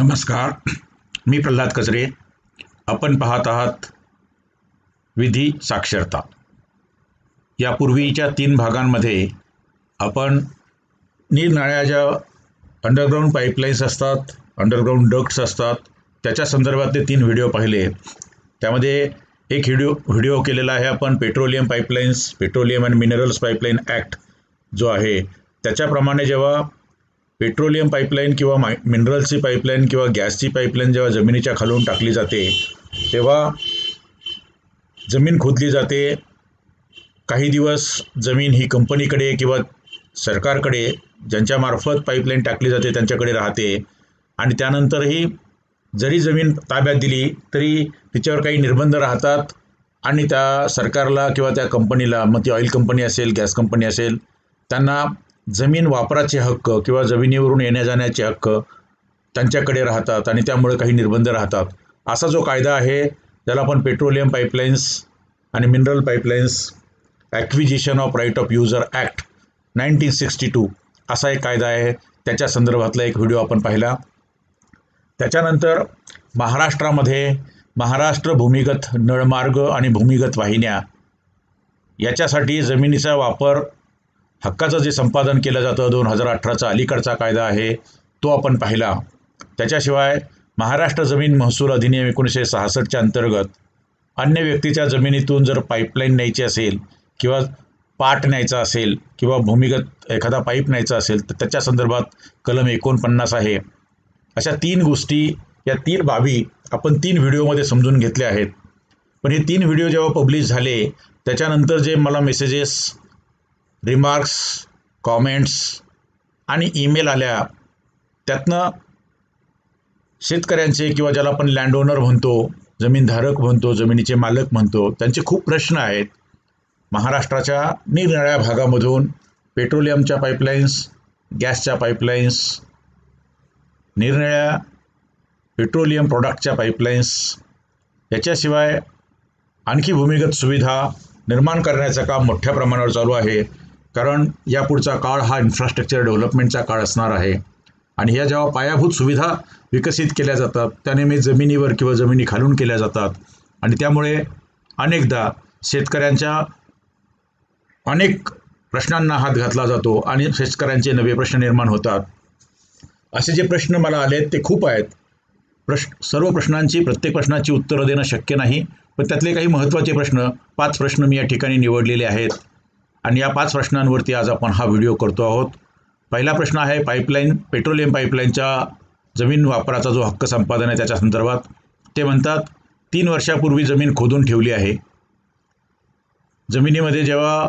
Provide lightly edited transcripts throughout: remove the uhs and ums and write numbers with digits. नमस्कार, मी प्रल्हाद कचरे. आपण पाहत आहात विधी साक्षरता. यापूर्वीच्या तीन भागांमध्ये आपण निरनिराळ्या ज्या अंडरग्राउंड पाईपलाईन्स असतात, अंडरग्राउंड डक्ट्स असतात, त्याच्या संदर्भातले तीन व्हिडिओ पाहिले. त्यामध्ये एक व्हिडिओ केलेला आहे आपण petroleum pipelines, petroleum and minerals pipeline act जो आहे त्याच्याप्रमाणे जेव्हा पेट्रोलियम पाईपलाईन किंवा मिनरल्सची पाईपलाईन किंवा गॅसची पाईपलाईन जेव्हा जमिनीच्या खालून टाकली जाते तेव्हा जमीन खोदली जाते. काही दिवस जमीन ही कंपनीकडे किंवा सरकारकडे ज्यांच्यामार्फत पाईपलाईन टाकली जाते त्यांच्याकडे राहते आणि त्यानंतरही जरी जमीन ताब्यात दिली तरी तिच्यावर काही निर्बंध राहतात आणि त्या सरकारला किंवा त्या कंपनीला, मग ती ऑइल कंपनी असेल, गॅस कंपनी असेल, त्यांना जमीन वापराचे हक्क किंवा जमिनीवरून येण्या जाण्याचे हक्क त्यांच्याकडे राहतात आणि त्यामुळे काही निर्बंध राहतात. असा जो कायदा आहे ज्याला आपण पेट्रोलियम पाईपलाईन्स आणि mineral pipelines acquisition of right of user act 1962 असा एक कायदा आहे त्याच्या संदर्भातला एक व्हिडिओ आपण पाहिला. त्याच्यानंतर महाराष्ट्रामध्ये महाराष्ट्र भूमिगत नळमार्ग आणि भूमिगत वाहिन्या याच्यासाठी जमिनीचा वापर हक्काचं जे संपादन केलं जातं 2018चा अलीकडचा कायदा आहे तो आपण पाहिला. त्याच्याशिवाय महाराष्ट्र जमीन महसूल अधिनियम 1966च्या अंतर्गत अन्य व्यक्तीच्या जमिनीतून जर पाईपलाईन न्यायची असेल किंवा पाट न्यायचा असेल किंवा भूमिगत एखादा पाईप न्यायचा असेल तर त्याच्या संदर्भात कलम 49 आहे. अशा तीन गोष्टी, या तीन बाबी आपण तीन व्हिडिओमध्ये समजून घेतल्या आहेत. पण हे तीन व्हिडिओ जेव्हा पब्लिश झाले त्याच्यानंतर जे मला मेसेजेस, रिमार्क्स, कॉमेंट्स आणि ईमेल आल्या त्यातनं शेतकऱ्यांचे किंवा ज्याला आपण लँड ओनर म्हणतो, जमीनधारक म्हणतो, जमिनीचे मालक म्हणतो, त्यांचे खूप प्रश्न आहेत. महाराष्ट्राच्या निरनिराळ्या भागामधून पेट्रोलियमच्या पाईपलाईन्स, गॅसच्या पाईपलाईन्स, निरनिराळ्या पेट्रोलियम प्रोडक्टच्या पाईपलाईन्स, याच्याशिवाय आणखी भूमिगत सुविधा निर्माण करण्याचं काम मोठ्या प्रमाणावर चालू आहे. कारण यापुढचा काळ हा इन्फ्रास्ट्रक्चर डेव्हलपमेंटचा काळ असणार आहे आणि ह्या जेव्हा पायाभूत सुविधा विकसित केल्या जातात त्यानेहमी जमिनीवर किंवा जमिनी खालून केल्या जातात आणि त्यामुळे अनेकदा शेतकऱ्यांच्या अनेक प्रश्नांना हात घातला जातो आणि शेतकऱ्यांचे नवे प्रश्न निर्माण होतात. असे जे प्रश्न मला आले ते खूप आहेत. सर्व प्रश्नांची, प्रत्येक प्रश्नाची उत्तरं देणं शक्य नाही, पण त्यातले काही महत्त्वाचे प्रश्न, 5 प्रश्न मी या ठिकाणी निवडलेले आहेत आणि या 5 प्रश्नांवरती आज आपण हा व्हिडिओ करतो आहोत. पहिला प्रश्न आहे पाईपलाईन, पेट्रोलियम पाईपलाईनच्या जमीन वापराचा जो हक्क संपादन आहे त्याच्या संदर्भात. ते म्हणतात 3 वर्षापूर्वी जमीन खोदून ठेवली आहे. जमिनीमध्ये जेव्हा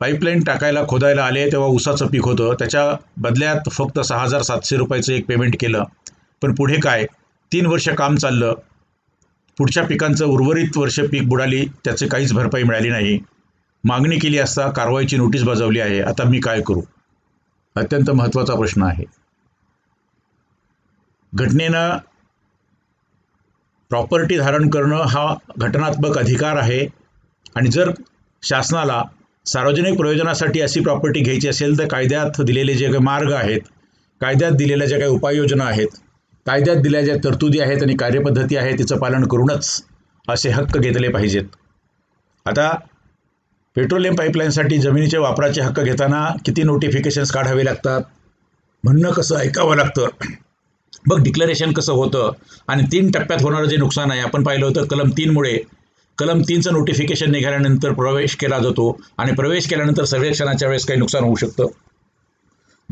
पाईपलाईन टाकायला, खोदायला आले तेव्हा ऊसाचं पीक होतं, त्याच्या बदल्यात फक्त 6700 रुपयाचं एक पेमेंट केलं. पण पुढे काय, 3 वर्ष काम चाललं, पुढच्या पिकांचं उर्वरित वर्ष पीक बुडाली, त्याची काहीच भरपाई मिळाली नाही. मागणी केली असता कारवाईची नोटीस बजावली आहे. आता मी काय करू? अत्यंत महत्त्वाचा प्रश्न आहे. घटनेनं प्रॉपर्टी धारण करणं हा घटनात्मक अधिकार आहे आणि जर शासनाला सार्वजनिक प्रयोजनासाठी अशी प्रॉपर्टी घ्यायची असेल तर कायद्यात दिलेले जे काही मार्ग आहेत, कायद्यात दिलेल्या ज्या काही उपाययोजना आहेत, कायद्यात दिल्या ज्या तरतुदी आहेत आणि कार्यपद्धती आहे तिचं पालन करूनच असे हक्क घेतले पाहिजेत. आता पेट्रोलियम पाईपलाईनसाठी जमिनीच्या वापराचे हक्क घेताना किती नोटिफिकेशन्स काढावे लागतात, म्हणणं कसं ऐकावं लागतं, मग डिक्लेरेशन कसं होतं आणि 3 टप्प्यात होणारं जे नुकसान आहे आपण पाहिलं होतं कलम 3मुळे. कलम 3चं नोटिफिकेशन निघाल्यानंतर प्रवेश केला जातो आणि प्रवेश केल्यानंतर सर्वेक्षणाच्या वेळेस काही नुकसान होऊ शकतं.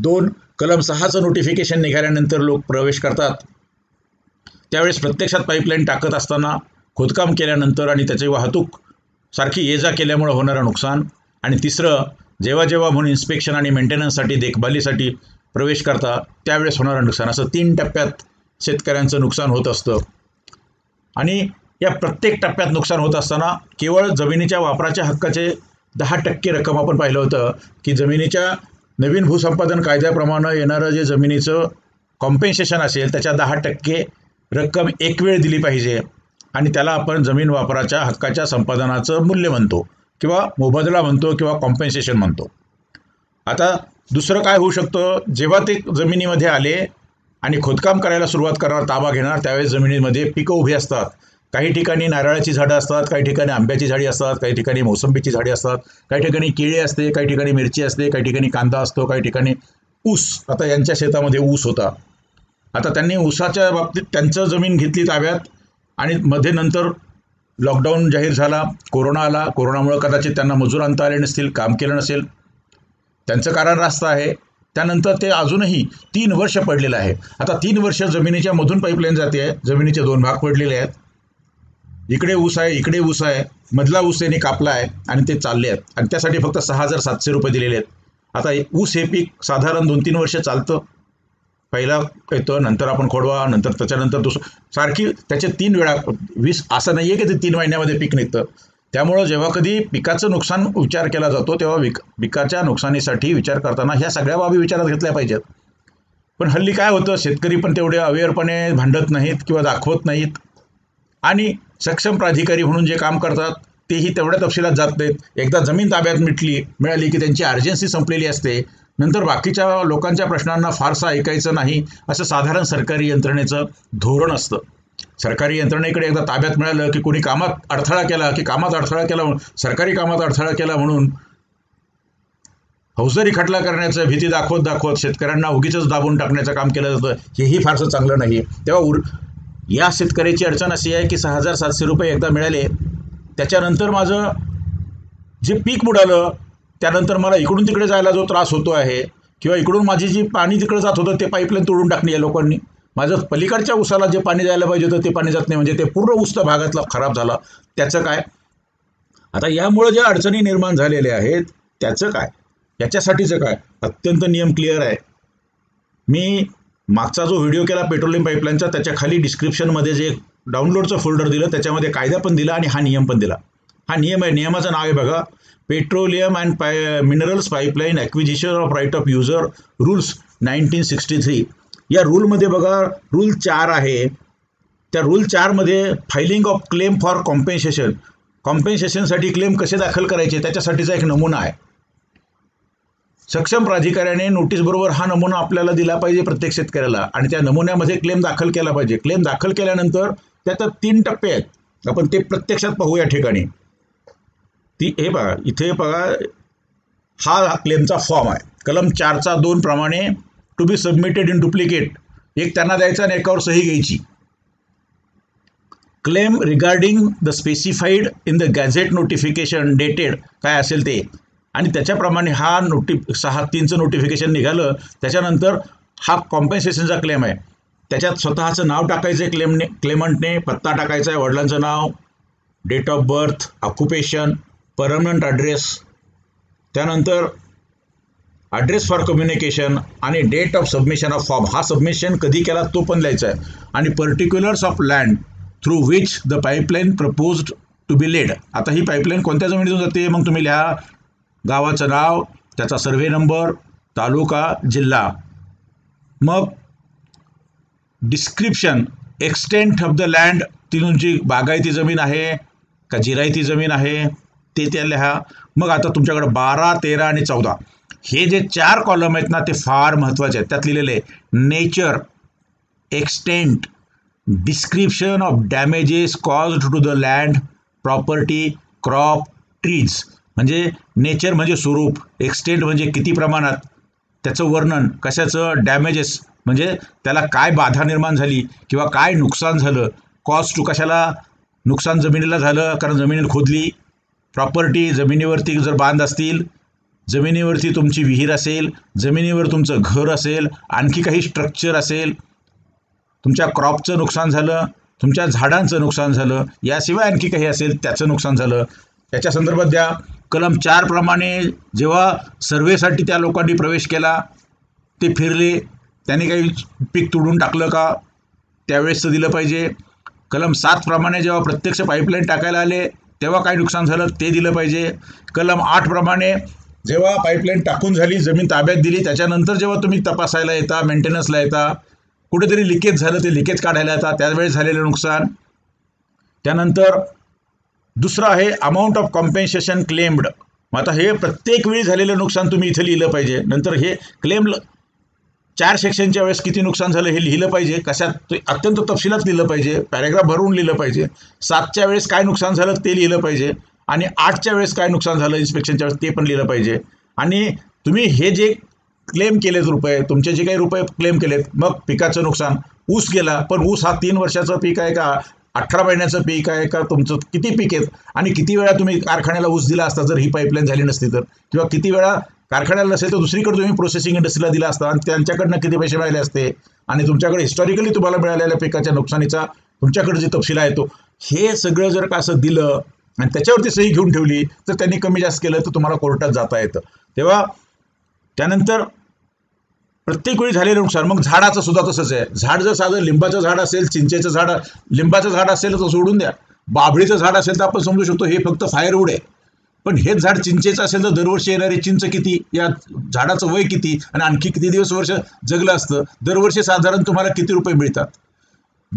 2, कलम 6चं नोटिफिकेशन निघाल्यानंतर लोक प्रवेश करतात त्यावेळेस प्रत्यक्षात पाईपलाईन टाकत असताना खोदकाम केल्यानंतर आणि त्याची वाहतूक सारखी ये जा केल्यामुळे होणारं नुकसान. आणि 3, जेव्हा जेव्हा म्हणून इन्स्पेक्शन आणि मेंटेनन्ससाठी, देखभालीसाठी प्रवेश करता त्यावेळेस होणारं नुकसान, असं 3 टप्प्यात शेतकऱ्यांचं नुकसान होत असतं. आणि या प्रत्येक टप्प्यात नुकसान होत असताना केवळ जमिनीच्या वापराच्या हक्काचे 10% रक्कम, आपण पाहिलं होतं की जमिनीच्या नवीन भूसंपादन कायद्याप्रमाणे येणारं जे जमिनीचं कॉम्पेन्सेशन असेल त्याच्या 10% रक्कम एक वेळ दिली पाहिजे आणि त्याला आपण जमीन वापराच्या हक्काच्या संपादनाचं मूल्य म्हणतो किंवा मोबदला म्हणतो किंवा कॉम्पेन्सेशन म्हणतो. आता दुसरं काय होऊ शकतं, जेव्हा ते जमिनीमध्ये आले आणि खोदकाम करायला सुरुवात करणार, ताबा घेणार। त्यावेळेस जमिनीमध्ये पिकं उभी असतात, काही ठिकाणी नारळाची झाडं असतात, काही ठिकाणी आंब्याची झाडी असतात, काही ठिकाणी मोसंबीची झाडी असतात, काही ठिकाणी केळी असते, काही ठिकाणी मिरची असते, काही ठिकाणी कांदा असतो, काही ठिकाणी ऊस। आता यांच्या शेतामध्ये ऊस होता। आता त्यांनी ऊसाच्या बाबतीत त्यांचं जमीन घेतली ताब्यात आणि मध्ये नंतर लॉकडाऊन जाहीर झाला, कोरोना आला। कोरोनामुळे कदाचित त्यांना मजूर आणता आले नसतील, काम केलं नसेल, त्यांचं कारण रास्ता आहे। त्यानंतर ते अजूनही 3 वर्ष पडलेलं आहे। आता 3 वर्ष जमिनीच्या मधून पाईपलाईन जाते आहे, जमिनीचे 2 भाग पडलेले आहेत। इकडे ऊस आहे, इकडे ऊस आहे, मधला ऊस त्यांनी कापला आहे आणि ते चालले आहेत आणि त्यासाठी फक्त 6,700 रुपये दिलेले आहेत। आता ऊस हे पीक साधारण 2-3 वर्ष चालतं। पहिला येतो, नंतर आपण खोडवा, नंतर त्याच्यानंतर दुसरं, सारखी त्याचे 3 वेळा 20। असं नाही आहे की ते 3 महिन्यामध्ये पीक निघतं। त्यामुळं जेव्हा कधी पिकाचं नुकसान विचार केला जातो तेव्हा पिकाच्या नुकसानीसाठी विचार करताना ह्या सगळ्या बाबी विचारात घेतल्या पाहिजेत। पण हल्ली काय होतं, शेतकरी पण तेवढे अवेअरपणे भांडत नाहीत किंवा दाखवत नाहीत आणि सक्षम प्राधिकारी म्हणून जे काम करतात तेही तेवढ्या तपशिलात जात नाहीत। एकदा जमीन ताब्यात मिळाली की त्यांची अर्जन्सी संपलेली असते, नंतर बाकीच्या लोकांच्या प्रश्नांना फारसा ऐकायचं नाही असं साधारण सरकारी यंत्रणेचं धोरण असतं। सरकारी यंत्रणेकडे एकदा ताब्यात मिळालं की कोणी कामात अडथळा केला सरकारी कामात अडथळा केला म्हणून फौजदारी खटला करण्याचं भीती दाखवत शेतकऱ्यांना उगीचच दाबून टाकण्याचं काम केलं जातं। हेही फारसं चांगलं नाही। तेव्हा या शेतकऱ्याची अडचण अशी आहे की 6,700 रुपये एकदा मिळाले, त्याच्यानंतर माझं जे पीक बुडालं त्यानंतर मला इकडून तिकडे जायला जो त्रास होतो आहे किंवा इकडून माझी जी पाणी तिकडे जात होतं ते पाईपलाईन तोडून टाकली या लोकांनी। माझं पलीकडच्या ऊसाला जे पाणी जायला पाहिजे होतं ते पाणी जात नाही, म्हणजे ते पूर्ण ऊस त्या भागातला खराब झाला, त्याचं काय? आता यामुळे ज्या अडचणी निर्माण झालेल्या आहेत त्याचं काय, याच्यासाठीचं काय? अत्यंत नियम क्लिअर आहे। मी मागचा जो व्हिडिओ केला पेट्रोलियम पाईपलाईनचा त्याच्या खाली डिस्क्रिप्शनमध्ये जे डाउनलोडचं फोल्डर दिलं त्याच्यामध्ये कायदा पण दिला आणि हा नियम पण दिला। हा नियम आहे, नियमाचं नाव आहे बघा, petroleum and minerals pipeline acquisition of right of user rules 1963। या रूलमध्ये बघा, रूल 4 आहे। त्या रूल 4मध्ये filing of claim for compensation, कॉम्पेन्सेशनसाठी क्लेम कसे दाखल करायचे त्याच्यासाठीचा एक नमुना आहे। सक्षम प्राधिकाऱ्याने नोटीसबरोबर हा नमुना आपल्याला दिला पाहिजे प्रत्येक शेतकऱ्याला आणि त्या नमुन्यामध्ये क्लेम दाखल केला पाहिजे। क्लेम दाखल केल्यानंतर त्यात 3 टप्पे आहेत, आपण ते प्रत्यक्षात पाहू या ठिकाणी। हे बघा, इथे बघा, हा क्लेमचा फॉर्म आहे कलम 4चा 2 प्रमाणे, to be submitted in duplicate. एक त्यांना द्यायचा आणि एकावर सही घ्यायची। Claim regarding the specified in the gazette notification dated काय असेल ते, आणि त्याच्याप्रमाणे हा 6-3चं नोटिफिकेशन निघालं त्याच्यानंतर हा कॉम्पेन्सेशनचा क्लेम आहे। त्याच्यात स्वतःचं नाव टाकायचं आहे, क्लेमंटने पत्ता टाकायचा आहे, वडिलांचं नाव, date of birth, occupation, permanent address, त्यानंतर ॲड्रेस फॉर कम्युनिकेशन आणि date of submission of form, हा सबमिशन कधी केला तो पण लिहायचा आहे, आणि particulars of land through which the pipeline proposed to be laid. आता ही पाईपलाईन कोणत्या जमिनीतून जाते मग तुम्ही लिहा, गावाचं नाव, त्याचा सर्वे नंबर, तालुका, जिल्हा, मग description, extent of the land, ती तुमची बागायती जमीन आहे का जिरायती जमीन आहे ते त्या लिहा। मग आता तुमच्याकडे 12, 13 आणि 14 हे जे 4 कॉलम आहेत ना ते फार महत्त्वाचे आहेत। त्यात लिहिलेले nature, extent, description of damages caused to the land, property, crop, trees, म्हणजे नेचर म्हणजे स्वरूप, एक्सटेंट म्हणजे किती प्रमाणात, त्याचं वर्णन कशाचं, डॅमेजेस म्हणजे त्याला काय बाधा निर्माण झाली किंवा काय नुकसान झालं, कॉस्ट टू कशाला नुकसान जमिनीला झालं कारण जमिनीला खोदली, प्रॉपर्टी जमिनीवरती जर बांध असतील, जमिनीवरती तुमची विहीर असेल, जमिनीवर तुमचं घर असेल, आणखी काही स्ट्रक्चर असेल, तुमच्या क्रॉपचं नुकसान झालं, तुमच्या झाडांचं नुकसान झालं, याशिवाय आणखी काही असेल त्याचं नुकसान झालं, त्याच्या संदर्भात द्या। कलम 4 प्रमाणे जेव्हा सर्वेसाठी त्या लोकांनी प्रवेश केला, ते फिरले, त्यांनी काही पीक तोडून टाकलं का त्यावेळेसचं दिलं पाहिजे। कलम 7 प्रमाणे जेव्हा प्रत्यक्ष पाईपलाईन टाकायला आले तेव्हा काय नुकसान झालं ते दिलं पाहिजे। कलम 8 प्रमाणे जेव्हा पाईपलाईन टाकून झाली, जमीन ताब्यात दिली, त्याच्यानंतर जेव्हा तुम्ही तपासायला येता, मेंटेनन्सला येता, कुठेतरी लिकेज झालं ते लिकेज काढायला येता त्यावेळेस झालेलं नुकसान। त्यानंतर दुसरं आहे अमाऊंट ऑफ कॉम्पेन्सेशन क्लेम्ड, मग आता हे प्रत्येक वेळी झालेलं नुकसान तुम्ही इथे लिहिलं पाहिजे। नंतर हे क्लेम चार सेक्शनच्या वेळेस किती नुकसान झालं हे लिहिलं पाहिजे, कशात अत्यंत तपशिलात लिहिलं पाहिजे, पॅरेग्राफ भरून लिहिलं पाहिजे. 7च्या वेळेस काय नुकसान झालं ते लिहिलं पाहिजे आणि 8च्या वेळेस काय नुकसान झालं इन्स्पेक्शनच्या वेळेस ते पण लिहिलं पाहिजे. आणि तुम्ही हे जे क्लेम केलेत रुपये, तुमचे जे काही रुपये क्लेम केलेत, मग पिकाचं नुकसान, ऊस गेला, पण ऊस हा 3 वर्षाचं पीक आहे का 18 महिन्याचं पीक आहे का, तुमचं किती पीक आहेत आणि किती वेळा तुम्ही कारखान्याला ऊस दिला असता जर ही पाईपलाईन झाली नसती तर, किंवा किती वेळा कारखान्याला नसेल तर दुसरीकडे तुम्ही प्रोसेसिंग इंडस्ट्रीला दिला असता आणि त्यांच्याकडनं किती पैसे मिळाले असते आणि तुमच्याकडे हिस्टॉरिकली तुम्हाला मिळालेल्या पिकाच्या नुकसानीचा तुमच्याकडे जे तपशील आहे तो, हे सगळं जर का असं दिलं आणि त्याच्यावरती सही घेऊन ठेवली तर त्यांनी कमी जास्त केलं तर तुम्हाला कोर्टात जाता येतं. तेव्हा त्यानंतर प्रत्येक वेळी झालेलं नुकसान, मग झाडाचं सुद्धा तसंच आहे. झाड जर साधं लिंबाचं झाड असेल, चिंचेचं झाड, लिंबाचं झाड असेल तर सोडून द्या, बाभळीचं झाड असेल तर आपण समजू शकतो हे फक्त फायरवूड आहे. पण हेच झाड चिंचेचं असेल तर दरवर्षी येणारी चिंच किती, या झाडाचं वय किती आणि आणखी किती दिवस वर्ष जगलं असतं, दरवर्षी साधारण तुम्हाला किती रुपये मिळतात.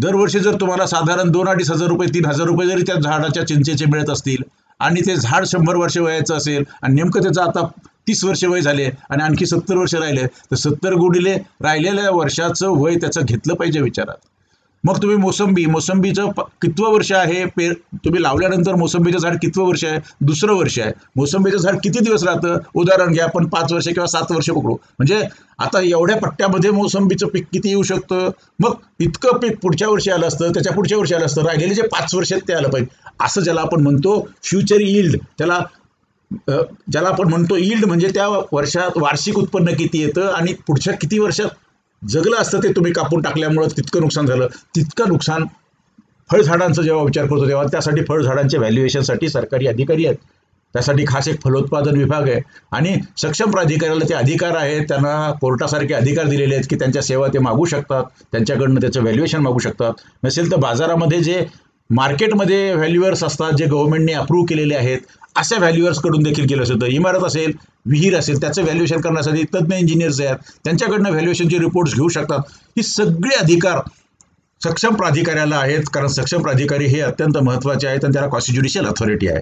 दरवर्षी जर तुम्हाला साधारण 2-2,500 रुपये 3,000 रुपये जरी त्या झाडाच्या चिंचेचे मिळत असतील आणि ते झाड 100 वर्ष वयाचं असेल आणि नेमकं त्याचं आता 30 वर्ष वय झाले आणि आणखी 70 वर्ष राहिले तर 70 गुणिले राहिलेल्या वर्षाचं वय त्याचं घेतलं पाहिजे विचारात. मग तुम्ही मोसंबीचं कितवं वर्ष आहे, तुम्ही लावल्यानंतर मोसंबीचं झाड कितवं वर्ष आहे, दुसरं वर्ष आहे, मोसंबीचं झाड किती दिवस राहतं, उदाहरण घ्या आपण 5 वर्ष किंवा 7 वर्ष पकडू, म्हणजे आता एवढ्या पट्ट्यामध्ये मोसंबीचं पीक किती येऊ शकतं. मग इतकं पीक पुढच्या वर्षी आलं असतं, त्याच्या पुढच्या वर्षी आलं असतं, राहिलेले जे 5 वर्ष आहेत ते आलं पाहिजे. असं ज्याला आपण म्हणतो फ्युचर यील्ड, ज्याला आपण म्हणतो यील्ड, म्हणजे त्या वर्षात वार्षिक उत्पन्न किती येतं आणि पुढच्या किती वर्षात जगलं असतं ते तुम्ही कापून टाकल्यामुळं तितकं नुकसान झालं. तितकं नुकसान फळझाडांचा जेव्हा विचार करतो तेव्हा त्यासाठी फळझाडांच्या व्हॅल्युएशनसाठी सरकारी अधिकारी आहेत, त्यासाठी खास एक फलोत्पादन विभाग आहे आणि सक्षम प्राधिकाऱ्याला ते अधिकार आहेत, त्यांना कोर्टासारखे अधिकार दिलेले आहेत की त्यांच्या सेवा ते मागू शकतात, त्यांच्याकडनं त्याचं व्हॅल्युएशन मागू शकतात. नसेल तर बाजारामध्ये जे मार्केटमध्ये व्हॅल्युअर्स असतात जे गव्हर्नमेंटने अप्रूव्ह केलेले आहेत अशा व्हॅल्युअर्सकडून देखील केलं जातं. इमारत असेल, विहीर असेल, त्याचं व्हॅल्युएशन करण्यासाठी तज्ज्ञ इंजिनियर्स आहेत, त्यांच्याकडनं व्हॅल्युएशनचे रिपोर्ट्स घेऊ शकतात. ही सगळे अधिकार सक्षम प्राधिकाऱ्याला आहेत, कारण सक्षम प्राधिकारी हे अत्यंत महत्त्वाचे आहेत आणि त्याला कॉन्स्टिट्युशनल अथॉरिटी आहे.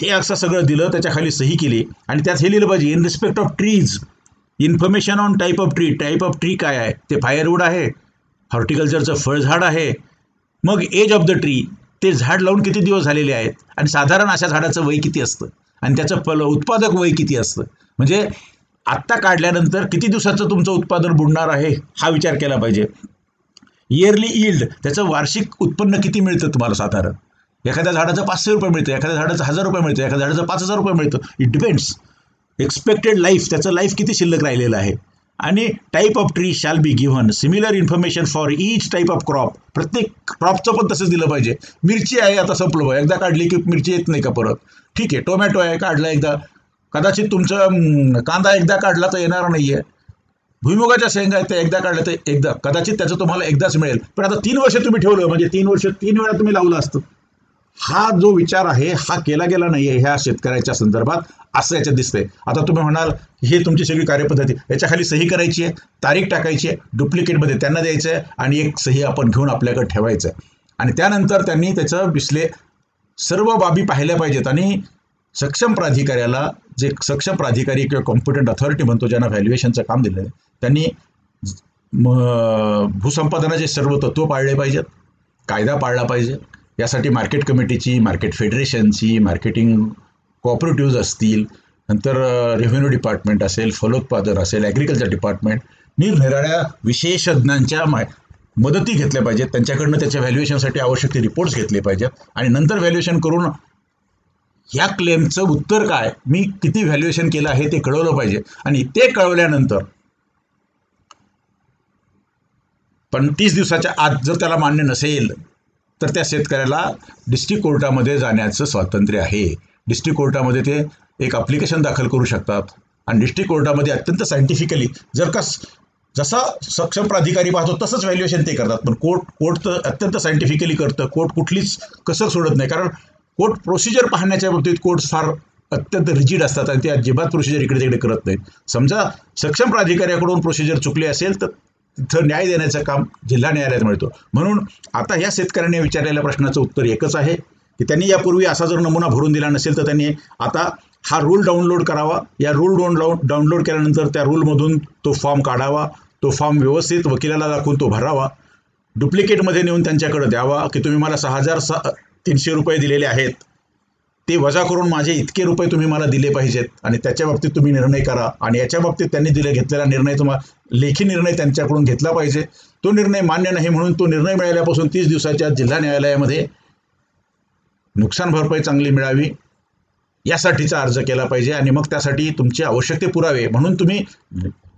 हे असं सगळं दिलं, त्याच्याखाली सही केली आणि त्यात हे लिहिलं पाहिजे in respect of trees information on type of tree. Type of tree काय आहे, ते फायरवूड आहे, हॉर्टिकल्चरचं फळझाड आहे. मग एज ऑफ द ट्री, ते झाड लावून किती दिवस झालेले आहेत आणि साधारण अशा झाडाचं वय किती असतं आणि त्याचं उत्पादक वय किती असतं, म्हणजे आत्ता काढल्यानंतर किती दिवसाचं तुमचं उत्पादन बुडणार आहे हा विचार केला पाहिजे. इयरली यील्ड, त्याचं वार्षिक उत्पन्न किती मिळतं तुम्हाला, साधारण एखाद्या झाडाचं 500 रुपये मिळतं, एखाद्या झाडाचं 1,000 रुपये मिळतं, एखाद्या झाडाचं 5,000 रुपये मिळतं, इट डिपेंड्स. एक्सपेक्टेड लाईफ, त्याचं लाईफ किती शिल्लक राहिलेलं आहे. आणि type of tree shall be given similar information for each type of crop, प्रत्येक क्रॉपचं पण तसंच दिलं पाहिजे. मिरची आहे, आता संपलं, एकदा काढली की मिरची येत नाही का परत, ठीक आहे. टोमॅटो आहे, काढला एकदा, कदाचित तुमचं कांदा एकदा काढला तर येणार नाही आहे. भुईमुगाच्या शेंगा आहेत, त्या एकदा काढल्या तर एकदा, कदाचित त्याचं तुम्हाला एकदाच मिळेल, पण आता 3 वर्ष तुम्ही ठेवलं म्हणजे 3 वर्ष 3 वेळा तुम्ही लावलं असतं. हा जो विचार आहे हा केला गेला नाही आहे ह्या शेतकऱ्याच्या संदर्भात, असं याच्यात दिसतंय. आता तुम्ही म्हणाल हे तुमची सगळी कार्यपद्धती, याच्याखाली सही करायची आहे, तारीख टाकायची आहे, डुप्लिकेटमध्ये त्यांना द्यायचं आहे आणि एक सही आपण घेऊन आपल्याकडे ठेवायचं आहे. आणि त्यानंतर त्यांनी त्याचं सर्व बाबी पाहिल्या पाहिजेत आणि सक्षम प्राधिकाऱ्याला, जे सक्षम प्राधिकारी किंवा कॉम्पिटंट अथॉरिटी म्हणतो ज्यांना व्हॅल्युएशनचं काम दिलं आहे, त्यांनी भूसंपादनाचे सर्व तत्त्व पाळले पाहिजेत, कायदा पाळला पाहिजे. यासाठी मार्केट कमिटीची, मार्केट फेडरेशनची, मार्केटिंग कोऑपरेटिव्ज असतील, नंतर रेव्हेन्यू डिपार्टमेंट असेल, फलोत्पादन असेल, ॲग्रिकल्चर डिपार्टमेंट, निरनिराळ्या विशेषज्ञांच्या मदती घेतल्या पाहिजेत, त्यांच्याकडनं त्याच्या व्हॅल्युएशनसाठी आवश्यक ते रिपोर्ट्स घेतले पाहिजेत आणि नंतर व्हॅल्युएशन करून ह्या क्लेमचं उत्तर काय, मी किती व्हॅल्युएशन केलं आहे ते कळवलं पाहिजे. आणि ते कळवल्यानंतर 30 दिवसाच्या आत जर त्याला मान्य नसेल तर त्या शेतकऱ्याला डिस्ट्रिक्ट कोर्टामध्ये जाण्याचं स्वातंत्र्य आहे. डिस्ट्रिक्ट कोर्टामध्ये ते एक ॲप्लिकेशन दाखल करू शकतात आणि डिस्ट्रिक्ट कोर्टामध्ये अत्यंत सायंटिफिकली, जर का जसा सक्षम प्राधिकारी पाहतो तसंच व्हॅल्युएशन ते करतात, पण कोर्ट तर अत्यंत सायंटिफिकली करतं. कोर्ट कुठलीच कसर सोडत नाही, कारण कोर्ट प्रोसिजर पाहण्याच्या बाबतीत कोर्ट फार अत्यंत रिजिड असतात आणि ते अजिबात प्रोसिजर इकडे तिकडे करत नाहीत. समजा सक्षम प्राधिकाऱ्याकडून प्रोसिजर चुकली असेल तर तिथं न्याय देण्याचं काम जिल्हा न्यायालयात मिळतो. म्हणून आता ह्या शेतकऱ्यांनी विचारलेल्या प्रश्नाचं उत्तर एकच आहे की त्यांनी यापूर्वी असा जर नमुना भरून दिला नसेल तर त्यांनी आता हा रूल डाउनलोड करावा, या रूल डाउनलोड केल्यानंतर त्या रूलमधून तो फॉर्म काढावा, तो फॉर्म व्यवस्थित वकिलाला दाखवून तो भरावा, डुप्लिकेटमध्ये नेऊन त्यांच्याकडे द्यावा की तुम्ही मला 6300 रुपये दिलेले आहेत ते वजा करून माझे इतके रुपये तुम्ही मला दिले पाहिजेत आणि त्याच्या बाबतीत तुम्ही निर्णय करा आणि याच्या बाबतीत त्यांनी घेतलेला निर्णय तुम्हाला लेखी निर्णय त्यांच्याकडून घेतला पाहिजे। तो निर्णय मान्य नाही म्हणून तो निर्णय मिळाल्यापासून 30 दिवसाच्या जिल्हा न्यायालयामध्ये नुकसान भरपाई चांगली मिळावी यासाठीचा अर्ज केला पाहिजे आणि मग त्यासाठी तुमचे आवश्यक ते पुरावे म्हणून तुम्ही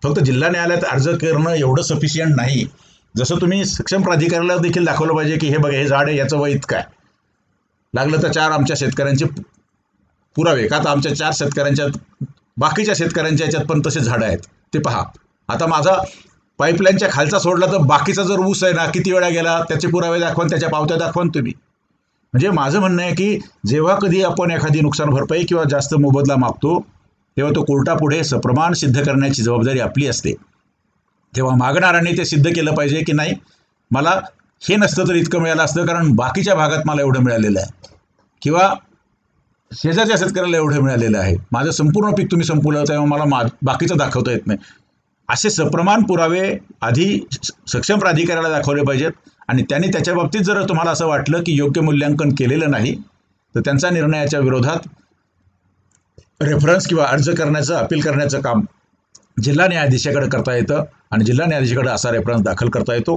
फक्त जिल्हा न्यायालयात अर्ज करणं एवढं सफिशियंट नाही, जसं तुम्ही सक्षम प्राधिकरणाला देखील दाखवलं पाहिजे की हे बघा हे झाड आहे याचं वय इतकं आहे, लागलं तर चार आमच्या शेतकऱ्यांचे पुरावे का, तर आमच्या चार शेतकऱ्यांच्या बाकीच्या शेतकऱ्यांच्या याच्यात पण तसे झाडं आहेत ते पहा, आता माझा पाईपलाईनच्या खालचा सोडला तर बाकीचा जर ऊस आहे ना किती वेळा गेला त्याचे पुरावे दाखवून त्याच्या पावत्या दाखवून तुम्ही, म्हणजे माझं म्हणणं आहे की जेव्हा कधी आपण एखादी नुकसान भरपाई किंवा जास्त मोबदला मागतो तेव्हा तो कोर्टापुढे सप्रमाण सिद्ध करण्याची जबाबदारी आपली असते, तेव्हा मागणाऱ्यांनी ते सिद्ध केलं पाहिजे की नाही मला हे नसतं तर इतकं मिळालं असतं कारण बाकीच्या भागात मला एवढं मिळालेलं आहे किंवा शेजारच्या शेतकऱ्याला एवढं मिळालेलं आहे, माझं संपूर्ण पीक तुम्ही संपवलं तेव्हा मला बाकीचं दाखवता येत नाही, असे सप्रमाण पुरावे आधी सक्षम प्राधिकरणाला दाखवले पाहिजेत आणि त्यांनी त्याच्या बाबतीत जर तुम्हाला असं वाटलं की योग्य मूल्यांकन केलेलं नाही तर त्यांचा निर्णयाच्या विरोधात रेफरन्स किंवा अर्ज करण्याचं अपील करण्याचं काम जिल्हा न्यायाधीशाकडे करता येतं आणि जिल्हा न्यायाधीशाकडे असा रेफरन्स दाखल करता येतो,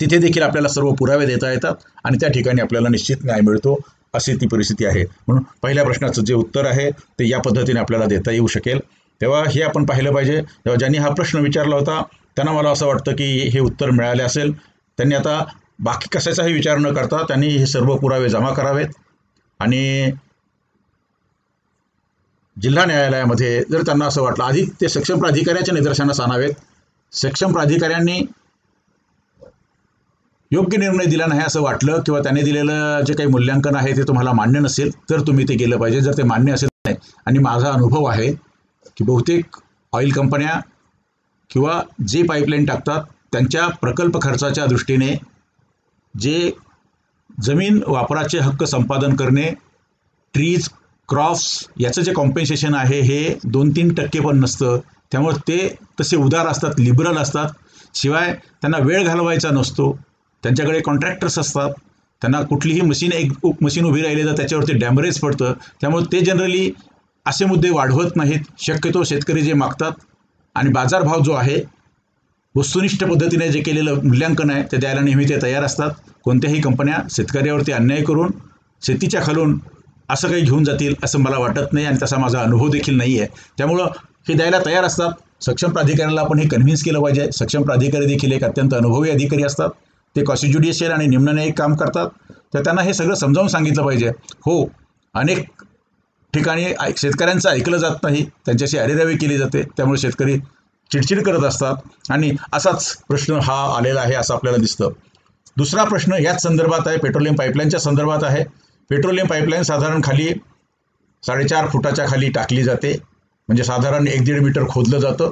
तिथे देखील आपल्याला सर्व पुरावे देता येतात आणि त्या ठिकाणी आपल्याला निश्चित न्याय मिळतो अशी ती परिस्थिती आहे। म्हणून पहिल्या प्रश्नाचं जे उत्तर आहे ते या पद्धतीने आपल्याला देता येऊ शकेल, तेव्हा हे आपण पाहिलं पाहिजे। तेव्हा ज्यांनी हा प्रश्न विचारला होता त्यांना मला असं वाटतं की हे उत्तर मिळाले असेल, त्यांनी आता बाकी कशाचाही विचार न करता त्यांनी हे सर्व पुरावे जमा करावेत आणि जिल्हा न्यायालयामध्ये जर त्यांना असं वाटलं आधी ते सक्षम प्राधिकाऱ्याच्या निदर्शनास आणावेत, सक्षम प्राधिकाऱ्यांनी योग्य निर्णय दिला नाही असं वाटलं किंवा त्याने दिलेलं जे काही मूल्यांकन आहे ते तुम्हाला मान्य नसेल तर तुम्ही ते केलं पाहिजे, जर ते मान्य असेल नाही, आणि माझा अनुभव आहे की बहुतेक ऑइल कंपन्या किंवा जे पाईपलाईन टाकतात त्यांच्या प्रकल्प खर्चाच्या दृष्टीने जे जमीन वापराचे हक्क संपादन करणे ट्रीज क्रॉप्स याचं जे कॉम्पेन्सेशन आहे हे 2-3% पण नसतं, त्यामुळे ते तसे उदार असतात लिबरल असतात, शिवाय त्यांना वेळ घालवायचा नसतो, त्यांच्याकडे कॉन्ट्रॅक्टर्स असतात, त्यांना कुठलीही मशीन एक मशीन उभी राहिली तर त्याच्यावरती डॅमरेज पडतं, त्यामुळे ते जनरली असे मुद्दे वाढवत नाहीत, शक्यतो शेतकरी जे मागतात आणि बाजारभाव जो आहे वस्तुनिष्ठ पद्धतीने जे केलेलं मूल्यांकन आहे ते द्यायला नेहमी ते तयार असतात, कोणत्याही कंपन्या शेतकऱ्यावरती अन्याय करून शेतीच्या खालून असं काही घेऊन जातील असं मला वाटत नाही आणि तसा माझा अनुभव देखील नाही आहे, त्यामुळं हे द्यायला तयार असतात। सक्षम प्राधिकरणाला आपण हे कन्व्हिन्स केलं पाहिजे, सक्षम प्राधिकारी देखील एक अत्यंत अनुभवी अधिकारी असतात, ते कॉन्स्टिट्युडिशियल आणि निम्न न्यायिक काम करतात, तर त्यांना हे सगळं समजावून सांगितलं पाहिजे। हो, अनेक ठिकाणी शेतकऱ्यांचं ऐकलं जात नाही, त्यांच्याशी अरेरावी केली जाते, त्यामुळे शेतकरी चिडचिड करत असतात आणि असाच प्रश्न हा आलेला आहे असं आपल्याला दिसतं। दुसरा प्रश्न याच संदर्भात आहे, पेट्रोलियम पाईपलाईनच्या संदर्भात आहे। पेट्रोलियम पाईपलाईन साधारण खाली 4.5 फुटाच्या खाली टाकली जाते, म्हणजे साधारण 1.5 मीटर खोदलं जातं,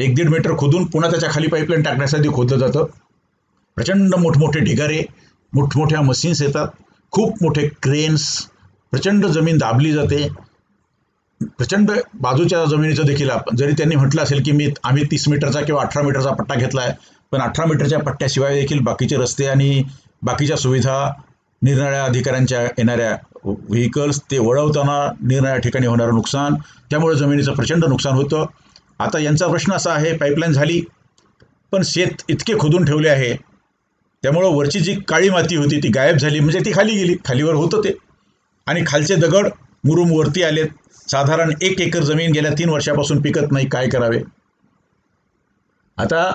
1.5 मीटर खोदून पुन्हा त्याच्या खाली पाईपलाईन टाकण्यासाठी खोदलं जातं, प्रचंड मोठमोठे ढिगारे, मोठमोठ्या मशीन्स येतात, खूप मोठे क्रेन्स, प्रचंड जमीन दाबली जाते, प्रचंड बाजूच्या जमिनीचं देखील जरी त्यांनी म्हटलं असेल की आम्ही 30 मीटरचा किंवा 18 मीटरचा पट्टा घेतला आहे, पण 18 मीटरच्या पट्ट्याशिवाय देखील बाकीचे रस्ते आणि बाकीच्या सुविधा निरनिराळ्या अधिकाऱ्यांच्या येणाऱ्या व्हेकल्स ते वळवताना निरनिराळ्या ठिकाणी होणारं नुकसान, त्यामुळे जमिनीचं प्रचंड नुकसान होतं। आता यांचा प्रश्न असा आहे, पाईपलाईन झाली पण शेत इतके खोदून ठेवले आहे त्यामुळं वरची जी काळी माती होती ती गायब झाली, म्हणजे ती खाली गेली, खालीवर होतं ते, आणि खालचे दगड मुरुम वरती आलेत, साधारण 1 एकर जमीन गेल्या 3 वर्षापासून पिकत नाही, काय करावे? आता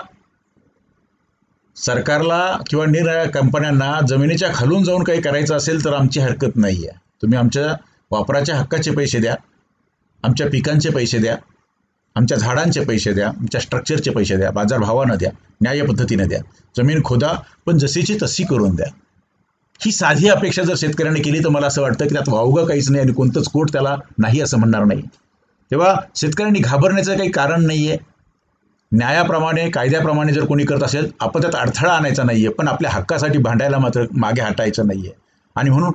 सरकारला किंवा निरनिराळ्या कंपन्यांना जमिनीच्या खालून जाऊन काही करायचं असेल तर आमची हरकत नाही आहे, तुम्ही आमच्या वापराच्या हक्काचे पैसे द्या, आमच्या पिकांचे पैसे द्या, आमच्या झाडांचे पैसे द्या, आमच्या स्ट्रक्चरचे पैसे द्या, बाजारभावानं द्या, न्याय पद्धतीने द्या, जमीन खोदा पण जशीची तशी करून द्या, ही साधी अपेक्षा जर शेतकऱ्याने केली तर मला असं वाटतं की त्यात वावगं काहीच नाही आणि कोणतंच कोर्ट त्याला नाही असं म्हणणार नाही। तेव्हा शेतकऱ्यांनी घाबरण्याचं काही कारण नाही आहे, न्यायाप्रमाणे कायद्याप्रमाणे जर कोणी करत असेल आपण त्यात अडथळा आणायचा नाही आहे, पण आपल्या हक्कासाठी भांडायला मात्र मागे हटायचं नाही आहे, आणि म्हणून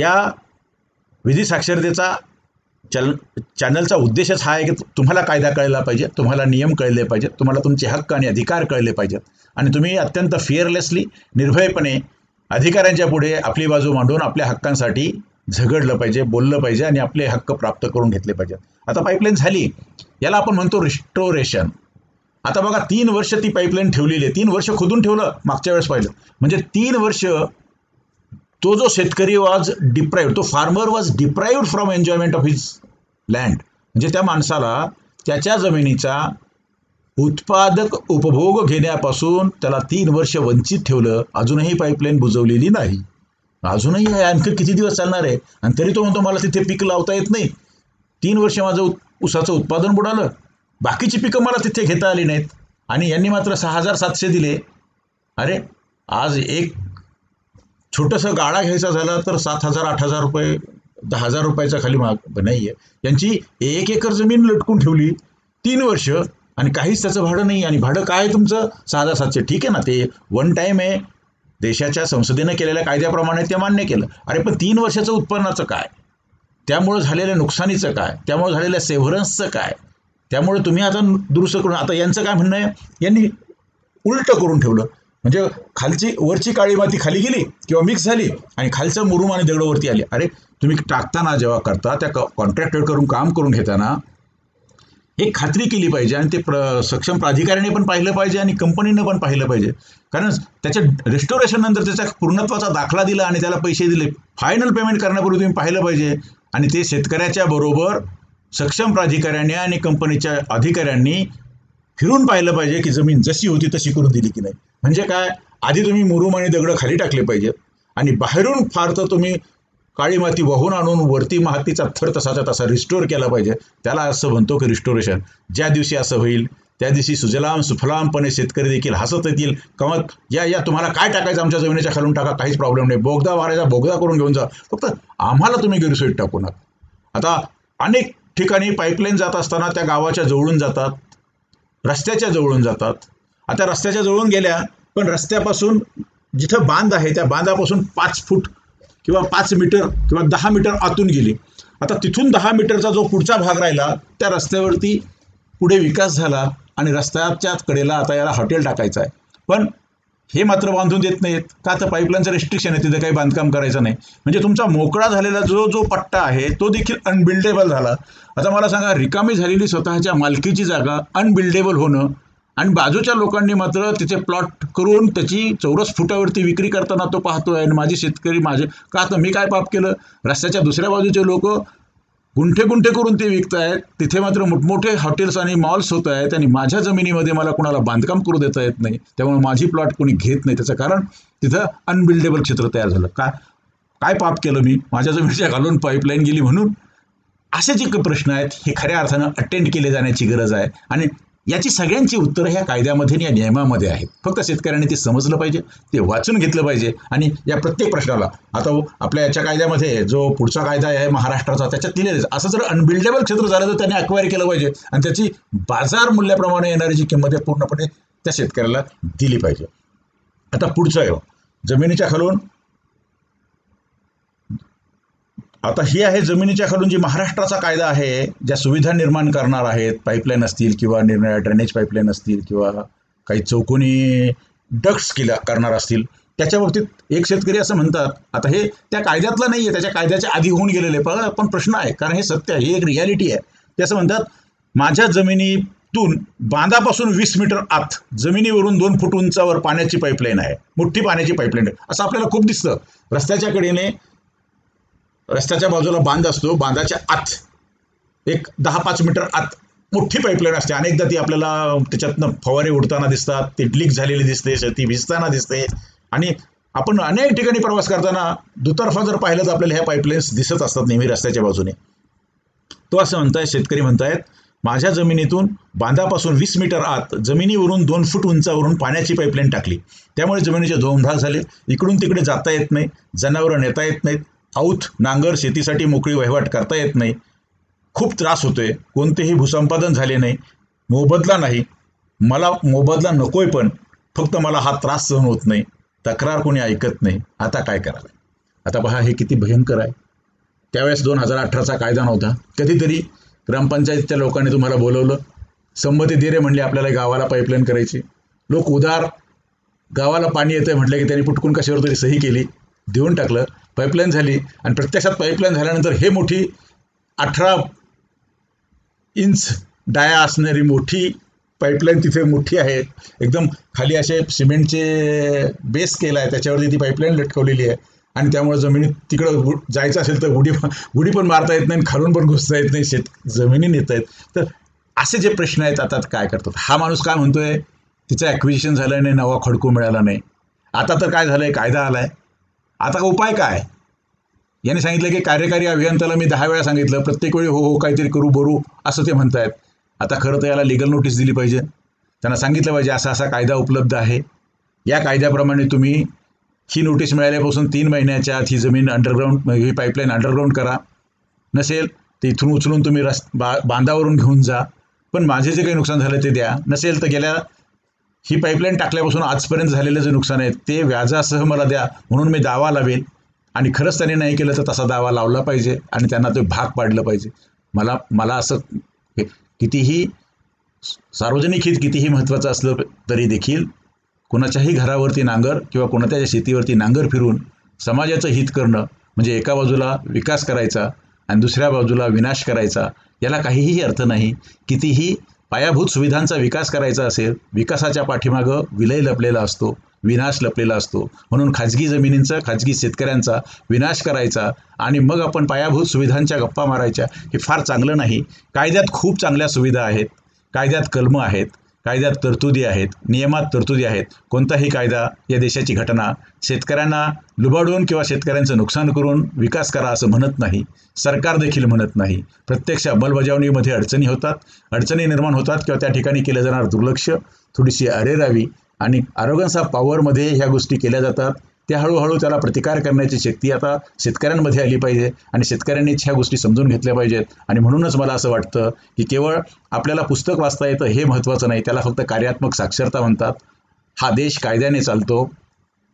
या विधी साक्षरतेचा चॅनलचा उद्देशच हा आहे की तुम्हाला कायदा कळला पाहिजे, तुम्हाला नियम कळले पाहिजेत, तुम्हाला तुमचे हक्क आणि अधिकार कळले पाहिजेत आणि तुम्ही अत्यंत फिअरलेसली निर्भयपणे अधिकाऱ्यांच्या पुढे आपली बाजू मांडून आपल्या हक्कांसाठी झगडलं पाहिजे, बोललं पाहिजे आणि आपले हक्क प्राप्त करून घेतले पाहिजेत। आता पाईपलाईन झाली, याला आपण म्हणतो रिस्टोरेशन। आता बघा 3 वर्ष ती पाईपलाईन ठेवलेली आहे, 3 वर्ष खोदून ठेवलं, मागच्या वेळेस पाहिलं, म्हणजे 3 वर्ष तो जो शेतकरी वॉज डिप्राइव्ड, तो farmer was deprived from enjoyment of his land, म्हणजे त्या माणसाला त्याच्या जमिनीचा उत्पादक उपभोग घेण्यापासून त्याला 3 वर्ष वंचित ठेवलं। अजूनही पाईपलाईन बुजवलेली नाही, अजूनही हे अंक किती दिवस चालणार आहे? आणि तरी तो म्हणतो मला तिथे पीक लावता येत नाही, 3 वर्ष माझं ऊसाचं उत्पादन बुडालं, बाकीची पिकं मला तिथे घेता आली नाहीत आणि यांनी मात्र 6,700 दिले। अरे आज एक छोटंसं गाळा घ्यायचा झाला तर 7,000 8,000 रुपये 10,000 रुपयाचा खाली माग नाही आहे। यांची 1 एकर जमीन लटकून ठेवली 3 वर्ष आणि काहीच त्याचं भाडं नाही, आणि भाडं काय तुमचं 6,700, ठीक आहे ना, ते वन टाईम आहे, देशाच्या संसदेनं केलेल्या कायद्याप्रमाणे ते मान्य केलं। अरे पण 3 वर्षाचं उत्पन्नाचं काय, त्यामुळे झालेल्या नुकसानीचं काय, त्यामुळे झालेल्या सेव्हरन्सचं काय, त्यामुळे तुम्ही आता दुरुस्त करून, आता यांचं काय म्हणणं आहे, यांनी उलटं करून ठेवलं, म्हणजे खालची वरची काळी माती खाली गेली किंवा मिक्स झाली आणि खालचं मुरुम आणि दगड वरती आली। अरे तुम्ही टाकताना जेव्हा करता त्या कॉन्ट्रॅक्टरकडून काम करून घेताना एक खात्री केली पाहिजे आणि ते सक्षम प्राधिकाऱ्याने पण पाहिलं पाहिजे आणि कंपनीनं पण पाहिलं पाहिजे, कारण त्याच्या रिस्टोरेशन नंतर त्याचा पूर्णत्वाचा दाखला दिला आणि त्याला पैसे दिले, फायनल पेमेंट करण्यापूर्वी तुम्ही पाहिलं पाहिजे आणि ते शेतकऱ्याच्या बरोबर सक्षम प्राधिकाऱ्याने आणि कंपनीच्या अधिकाऱ्यांनी फिरून पाहिलं पाहिजे की जमीन जशी होती तशी करून दिली की नाही। म्हणजे काय, आधी तुम्ही मुरुम आणि दगड खाली टाकले पाहिजेत आणि बाहेरून फार तर तुम्ही काळी माती वाहून आणून वरती मातीचा थर तसाचा तसा रिस्टोर केला पाहिजे, त्याला असं म्हणतो की रिस्टोरेशन। ज्या दिवशी असं होईल त्या दिवशी सुजलाम सुफलामपणे शेतकरी देखील हसत येतील, कमत या या तुम्हाला काय टाकायचं आमच्या जमिनीच्या खालून टाका, काहीच प्रॉब्लेम नाही, बोगदा मारायचा बोगदा करून घेऊन जा, फक्त आम्हाला तुम्ही गैरसोय टाकू नका। आता अनेक ठिकाणी पाईपलाईन जात असताना त्या गावाच्या जवळून जातात, रस्त्याच्या जवळून जातात, आता रस्त्याच्या जवळून गेल्या पण रस्त्यापासून जिथं बांध आहे त्या बांधापासून 5 फूट किंवा 5 मीटर किंवा 10 मीटर आतून गेली। आता तिथून 10 मीटरचा जो पुढचा भाग राहिला त्या रस्त्यावरती पुढे विकास झाला आणि रस्त्याच्याच कडेला आता याला हॉटेल टाकायचं आहे, पण हे मात्र बांधून देत नाहीत का, तर पाईपलाईनचं रेस्ट्रिक्शन आहे, तिथं काही बांधकाम करायचं नाही, म्हणजे तुमचा मोकळा झालेला जो जो पट्टा आहे तो देखील अनबिल्डेबल झाला। आता मला सांगा, रिकामी झालेली स्वतःच्या मालकीची जागा अनबिल्डेबल होणं आणि बाजूच्या लोकांनी मात्र तिथे प्लॉट करून त्याची चौरस फुटावरती विक्री करताना तो पाहतोय आणि माझे शेतकरी माझे का, तर मी काय पाप केलं, रस्त्याच्या दुसऱ्या बाजूचे लोक गुंठे गुंठे करून ते विकत आहेत, तिथे मात्र मोठमोठे हॉटेल्स आणि मॉल्स होत आहेत आणि माझ्या जमिनीमध्ये मला कोणाला बांधकाम करू देता येत नाही, त्यामुळे माझी प्लॉट कोणी घेत नाही, त्याचं कारण तिथं अनबिल्डेबल क्षेत्र तयार झालं। का काय पाप केलं मी, माझ्या जमिनीच्या घालून पाईपलाईन गेली म्हणून? असे जे प्रश्न आहेत हे खऱ्या अर्थानं अटेंड केले जाण्याची गरज आहे आणि याची सगळ्यांची उत्तरं ह्या कायद्यामध्ये आणि या नियमामध्ये आहेत, फक्त शेतकऱ्यांनी ते समजलं पाहिजे, ते वाचून घेतलं पाहिजे आणि या प्रत्येक प्रश्नाला, आता आपल्या याच्या कायद्यामध्ये जो पुढचा कायदा आहे महाराष्ट्राचा त्याच्यात दिलेलं असं जर अनबिल्डेबल क्षेत्र झालं तर त्याने अक्वायर केलं पाहिजे आणि त्याची बाजार मूल्याप्रमाणे येणारी जी किंमत आहे पूर्णपणे त्या शेतकऱ्याला दिली पाहिजे। आता पुढचं आहे जमिनीच्या खालून, आता ही आहे जमिनीच्या खालून जी महाराष्ट्राचा कायदा आहे, ज्या सुविधा निर्माण करणार आहेत, पाईपलाईन असतील किंवा ड्रेनेज पाईपलाईन असतील किंवा काही चौकोनी डक्ट्स केल्या करणार असतील, त्याच्या बाबतीत एक शेतकरी असं म्हणतात, आता हे त्या कायद्यातलं नाही आहे, त्याच्या कायद्याच्या आधी होऊन गेलेले पण प्रश्न आहे, कारण हे सत्य आहे, ही एक रियालिटी आहे। ते असं म्हणतात, माझ्या जमिनीतून बांधापासून 20 मीटर आत जमिनीवरून 2 फूट उंचावर पाण्याची पाईपलाईन आहे, मोठी पाण्याची पाईपलाईन आहे, असं आपल्याला खूप दिसतं। रस्त्याच्या कडेने रस्त्याच्या बाजूला बांध असतो, बांधाच्या आत एक 10-5 मीटर आत मोठी पाईपलाईन असते, अनेकदा ती आपल्याला त्याच्यातनं फवारे उडताना दिसतात, ती लीक झालेली दिसते, ती भिजताना दिसते आणि आपण अनेक ठिकाणी प्रवास करताना दुतर्फा जर पाहिलं तर आपल्याला ह्या पाईपलाईन्स दिसत असतात नेहमी रस्त्याच्या बाजूने। तो असं म्हणताय, शेतकरी म्हणतायत, माझ्या जमिनीतून बांधापासून 20 मीटर आत जमिनीवरून 2 फूट उंचावरून पाण्याची पाईपलाईन टाकली, त्यामुळे जमिनीचे 2 भाग झाले, इकडून तिकडे जाता येत नाही, जनावरं नेता येत नाहीत, औत नांगर शेतीसाठी मोकळी वहिवाट करता येत नाही, खूप त्रास होतोय, कोणतेही भूसंपादन झाले नाही, मोबदला नाही, मला मोबदला नकोय पण फक्त मला हा त्रास सहन होत नाही, तक्रार कोणी ऐकत नाही, आता काय करायला? आता पहा हे किती भयंकर आहे। त्यावेळेस 2018चा कायदा नव्हता, कधीतरी ग्रामपंचायतच्या लोकांनी तुम्हाला बोलवलं, संमती दे रे म्हणले, आपल्याला गावाला पाईपलाईन करायची. लोक उदार, गावाला पाणी येतंय म्हटलं की त्यांनी पुटकून कशावर तरी सही केली, देऊन टाकलं, पाईपलाईन झाली. आणि प्रत्यक्षात पाईपलाईन झाल्यानंतर हे मोठी 18 इंच डाया असणारी मोठी पाईपलाईन तिथे मोठी आहे, एकदम खाली असे सिमेंटचे बेस केला आहे, त्याच्यावरती ती पाईपलाईन लटकवलेली आहे. आणि त्यामुळे जमिनीत तिकडं जायचं असेल तर उडी पण मारता येत नाही, खालून पण घुसता येत नाही, जमिनीत येत आहेत. तर असे जे प्रश्न आहेत आता काय करतात. हा माणूस काय म्हणतोय, तिचं ॲक्विजिशन झालं नाही, नवा खडकू मिळाला नाही. आता तर काय झालं आहे, कायदा आला आहे, आता उपाय काय. याने सांगितलं की कार्यकारी अभियंत्याला मी 10 वेळा सांगितलं, प्रत्येक वेळी हो हो काहीतरी करू बरू असं ते म्हणत आहेत. आता खरं तर याला लिगल नोटीस दिली पाहिजे, त्यांना सांगितलं पाहिजे असा असा कायदा उपलब्ध आहे, या कायद्याप्रमाणे तुम्ही ही नोटीस मिळाल्यापासून 3 महिन्याच्या आत ही जमीन अंडरग्राऊंड, ही पाईपलाईन अंडरग्राऊंड करा, नसेल तर इथून उचलून तुम्ही बांधावरून घेऊन जा, पण माझे जे काही नुकसान झालं ते द्या, नसेल तर गेल्या ही पाईपलाईन टाकल्यापासून आजपर्यंत झालेलं जे नुकसान आहे ते व्याजासह मला द्या, म्हणून मी दावा लावेल. आणि खरंच त्यांनी नाही केलं तर तसा दावा लावला पाहिजे आणि त्यांना ते भाग पाडलं पाहिजे. मला असं कितीही सार्वजनिक हित कितीही महत्त्वाचं असलं तरी देखील कोणाच्याही घरावरती नांगर किंवा कोणाच्या शेतीवरती नांगर फिरून समाजाचं हित करणं म्हणजे एका बाजूला विकास करायचा आणि दुसऱ्या बाजूला विनाश करायचा, याला काहीही अर्थ नाही. कितीही पायाभूत सुविधांचा विकास करायचा असेल, विकासाच्या पाठीमागं विलय लपलेला असतो, विनाश लपलेला असतो. म्हणून खाजगी जमिनींचा, खाजगी शेतकऱ्यांचा विनाश करायचा आणि मग आपण पायाभूत सुविधांच्या गप्पा मारायच्या, हे फार चांगलं नाही. कायद्यात खूप चांगल्या सुविधा आहेत, कायद्यात कलमं आहेत, कायद्यात तरतुदी आहेत, नियमात तरतुदी आहेत. कोणताही कायदा या देशाची घटना शेतकऱ्यांना लुबाडून किंवा शेतकऱ्यांचं नुकसान करून विकास करा असं म्हणत नाही, सरकार देखील म्हणत नाही. प्रत्यक्ष अंमलबजावणीमध्ये अडचणी निर्माण होतात किंवा त्या ठिकाणी केलं जाणार दुर्लक्ष, थोडीशी अरेरावी आणि अरोगन्स ऑफ पॉवरमध्ये ह्या गोष्टी केल्या जातात. त्या हळूहळू त्याला प्रतिकार करण्याची शक्ती आता शेतकऱ्यांमध्ये आली पाहिजे आणि शेतकऱ्यांनीच ह्या गोष्टी समजून घेतल्या पाहिजेत. आणि म्हणूनच मला असं वाटतं की केवळ आपल्याला पुस्तक वाचता येतं हे महत्त्वाचं नाही, त्याला फक्त कार्यात्मक साक्षरता म्हणतात. हा देश कायद्याने चालतो,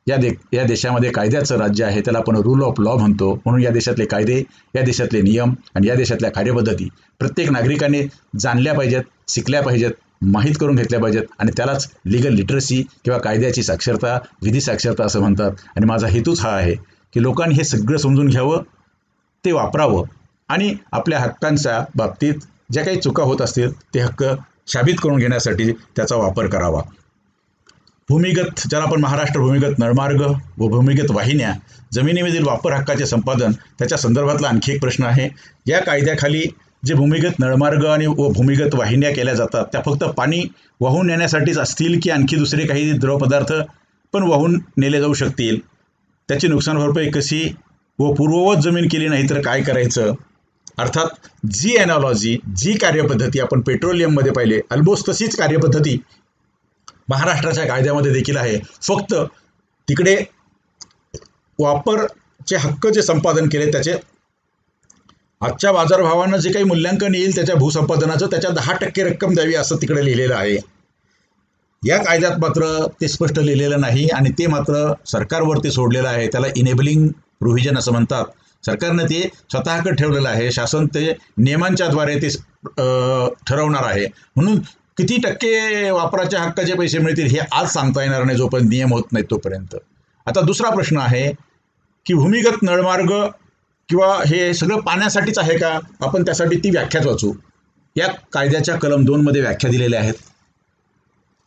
या देशामध्ये कायद्याचं राज्य आहे, त्याला आपण रूल ऑफ लॉ म्हणतो. म्हणून या देशातले कायदे, या देशातले नियम आणि या देशातल्या कार्यपद्धती प्रत्येक नागरिकाने जाणल्या पाहिजेत, शिकल्या पाहिजेत, माहीत करून घेतल्या पाहिजेत. आणि त्यालाच लिगल लिटरसी किंवा कायद्याची साक्षरता, विधी साक्षरता असं म्हणतात. आणि माझा हेतूच हा आहे की लोकांनी हे सगळं समजून घ्यावं, ते वापरावं आणि आपल्या हक्कांच्या बाबतीत ज्या काही चुका होत असतील ते हक्क साबित करून घेण्यासाठी त्याचा वापर करावा. भूमिगत, ज्याला आपण महाराष्ट्र भूमिगत नळमार्ग व भूमिगत वाहिन्या, जमिनीमधील वापर हक्काचे संपादन, त्याच्या संदर्भातला आणखी एक प्रश्न आहे. या कायद्याखाली जे भूमिगत नळमार्ग आणि व भूमिगत वाहिन्या केल्या जातात त्या फक्त पाणी वाहून नेण्यासाठीच असतील की आणखी दुसरे काही द्रवपदार्थ पण वाहून नेले जाऊ शकतील, त्याची नुकसान भरपाई कशी व पूर्ववत जमीन केली नाही तर काय करायचं. अर्थात जी ॲनॉलॉजी, जी कार्यपद्धती आपण पेट्रोलियममध्ये पाहिले, ऑलमोस्ट तशीच कार्यपद्धती महाराष्ट्राच्या कायद्यामध्ये देखील आहे. फक्त तिकडे वापरचे हक्क जे संपादन केले त्याचे आजच्या बाजारभावानं जे काही मूल्यांकन येईल त्याच्या भूसंपादनाचं त्याच्या 10% रक्कम द्यावी असं तिकडे लिहिलेलं आहे. या कायद्यात मात्र ते स्पष्ट लिहिलेलं नाही आणि ते मात्र सरकारवरती सोडलेलं आहे. त्याला इनेबलिंग प्रोव्हिजन असं म्हणतात. सरकारनं ते स्वतःकडे ठेवलेलं आहे, शासन ते नियमांच्याद्वारे ते ठरवणार आहे. म्हणून किती टक्के वापराच्या हक्काचे पैसे मिळतील हे आज सांगता येणार नाही, जोपर्यंत नियम होत नाही तोपर्यंत. आता दुसरा प्रश्न आहे की भूमिगत नळमार्ग किंवा हे सगळं पाण्यासाठीच आहे का. आपण त्यासाठी ती व्याख्याच वाचू. या कायद्याच्या कलम 2मध्ये व्याख्या दिलेल्या आहेत,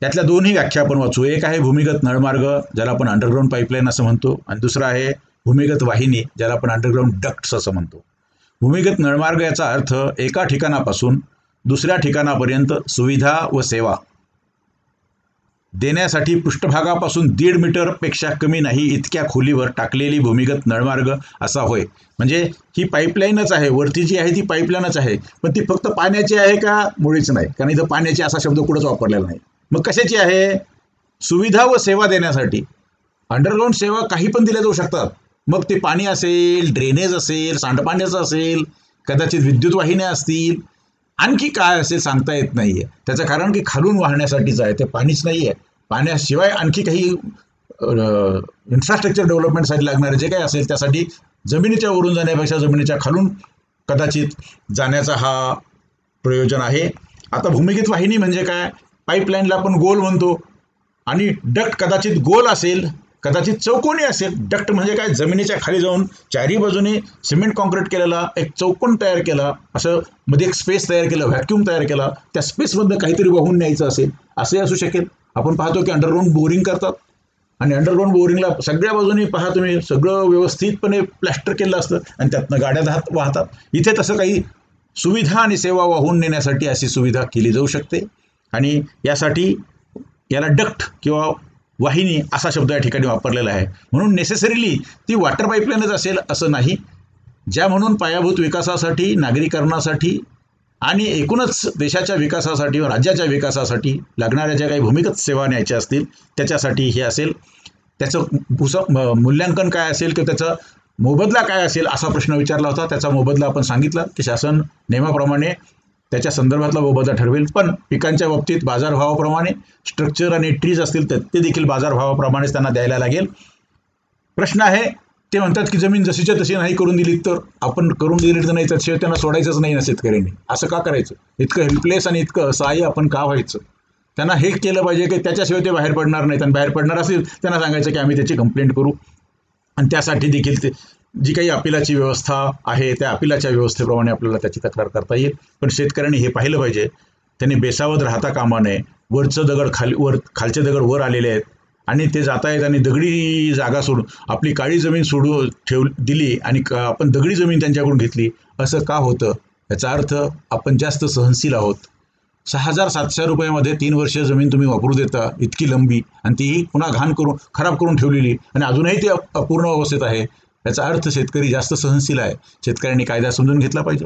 त्यातल्या दोन्ही व्याख्या आपण वाचू. एक आहे भूमिगत नळमार्ग, ज्याला आपण अंडरग्राऊंड पाईपलाईन असं म्हणतो, आणि दुसरं आहे भूमिगत वाहिनी, ज्याला आपण अंडरग्राऊंड डक्ट्स असं म्हणतो. भूमिगत नळमार्ग याचा अर्थ एका ठिकाणापासून दुसऱ्या ठिकाणापर्यंत सुविधा व सेवा देण्यासाठी पृष्ठभागापासून 1.5 मीटरपेक्षा कमी नाही इतक्या खोलीवर टाकलेली भूमिगत नळमार्ग असा होय. म्हणजे ही पाईपलाईनच आहे, वरती जी आहे ती पाईपलाईनच आहे, पण ती फक्त पाण्याची आहे का, मुळीच नाही. कारण इथं पाण्याची असा शब्द कुठंच वापरलेला नाही. मग कशाची आहे, सुविधा व सेवा देण्यासाठी. अंडरग्राऊंड सेवा काही पण दिल्या जाऊ शकतात, मग ते पाणी असेल, ड्रेनेज असेल, सांडपाण्याचं असेल, कदाचित विद्युत वाहिन्या असतील, आणखी काय असेल सांगता येत नाही आहे. त्याचं कारण की खालून वाहण्यासाठीच आहे, ते पाणीच नाही आहे. पाण्याशिवाय आणखी काही इन्फ्रास्ट्रक्चर डेव्हलपमेंटसाठी लागणारे जे काही असेल त्यासाठी जमिनीच्या वरून जाण्यापेक्षा जमिनीच्या खालून कदाचित जाण्याचा हा प्रयोजन आहे। आता भूमिगत वाहिनी म्हणजे काय, पाईपलाईनला आपण गोल म्हणतो आणि डक्ट कदाचित गोल असेल कदाचित चौकोनी असेल। डक्ट म्हणजे काय, जमिनीच्या खाली जाऊन चारी बाजूने सिमेंट कॉन्क्रीट केलेला एक चौकोन तयार केला, असं मध्ये एक स्पेस तयार केला, व्हॅक्यूम तयार केला, त्या स्पेसमधनं काहीतरी वाहून न्यायचं असेल असे असू शकेल। आपण पाहतो की अंडरग्राउंड बोरिंग करतात आणि अंडरग्राउंड बोरिंगला सगळ्या बाजूने पहा तुम्ही सगळं व्यवस्थितपणे प्लॅस्टर केलेलं असतं आणि त्यातनं गाड्या वाहतात। इथे तसं काही सुविधा आणि सेवा वाहून नेण्यासाठी अशी सुविधा केली जाऊ शकते आणि यासाठी याला डक्ट किंवा वाहिनी असा शब्द या ठिकाणी वापरलेला आहे। म्हणून नेसेसरीली ती वॉटर पाईपलाईनच असेल असं नाही, ज्या म्हणून पायाभूत विकासासाठी, नागरीकरणासाठी आणि एकूणच देशाच्या विकासासाठी व राज्याच्या विकासासाठी लागणाऱ्या ज्या काही भूमिगत सेवा न्यायच्या असतील त्याच्यासाठी हे असेल। त्याचं मूल्यांकन काय असेल किंवा त्याचा मोबदला काय असेल असा प्रश्न विचारला होता। त्याचा मोबदला आपण सांगितला की शासन नियमाप्रमाणे त्याच्या संदर्भातला मोबदला ठरवेल, पण पिकांच्या बाबतीत बाजारभावाप्रमाणे स्ट्रक्चर आणि ट्रीज असतील तर ते देखील बाजारभावाप्रमाणेच त्यांना द्यायला लागेल। प्रश्न आहे, ते म्हणतात की जमीन जशीच्या तशी नाही करून दिली तर आपण करून दिली तर नाही तर शेवटी त्यांना सोडायचंच नाही ना शेतकऱ्यांनी, असं का करायचं, इतकं हेल्पलेस आणि इतकं असहाय्य आपण का व्हायचं। त्यांना हे केलं पाहिजे की त्याच्याशिवाय ते बाहेर पडणार नाहीत आणि बाहेर पडणार असेल त्यांना सांगायचं की आम्ही त्याची कंप्लेंट करू आणि त्यासाठी देखील ते जी काही अपिलाची व्यवस्था आहे त्या अपिलाच्या व्यवस्थेप्रमाणे आपल्याला त्याची तक्रार करता येईल। पण शेतकऱ्यांनी हे पाहिलं पाहिजे, त्यांनी बेसावत राहता कामा नये। वरचं दगड खालचे दगड वर आलेले आहेत आणि ते जात आहेत आणि दगडी जागा सोडून आपली काळी जमीन सोडून दिली आणि आपण दगडी जमीन त्यांच्याकडून घेतली असं का होतं, याचा अर्थ आपण जास्त सहनशील आहोत। 6,700 रुपयामध्ये 3 वर्ष जमीन तुम्ही वापरू देता इतकी लंबी आणि तीही पुन्हा घाण करून खराब करून ठेवलेली आणि अजूनही ती अपूर्ण अवस्थेत आहे, याचा अर्थ शेतकरी जास्त सहनशील आहे। शेतकऱ्यांनी कायदा समजून घेतला पाहिजे।